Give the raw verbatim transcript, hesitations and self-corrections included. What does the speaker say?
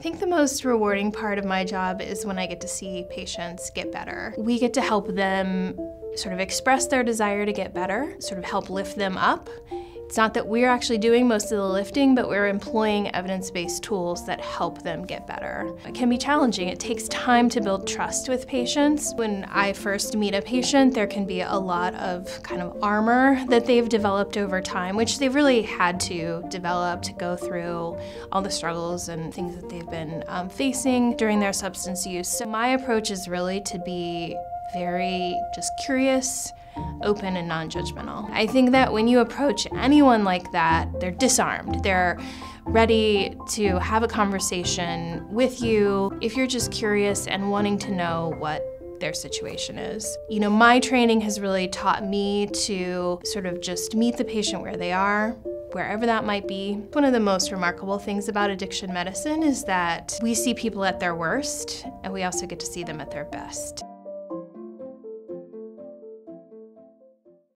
I think the most rewarding part of my job is when I get to see patients get better. We get to help them sort of express their desire to get better, sort of help lift them up. It's not that we're actually doing most of the lifting, but we're employing evidence-based tools that help them get better. It can be challenging. It takes time to build trust with patients. When I first meet a patient, there can be a lot of kind of armor that they've developed over time, which they've really had to develop to go through all the struggles and things that they've been um, facing during their substance use. So my approach is really to be very just curious, open, and non-judgmental. I think that when you approach anyone like that, they're disarmed. They're ready to have a conversation with you if you're just curious and wanting to know what their situation is. You know, my training has really taught me to sort of just meet the patient where they are, wherever that might be. One of the most remarkable things about addiction medicine is that we see people at their worst, and we also get to see them at their best.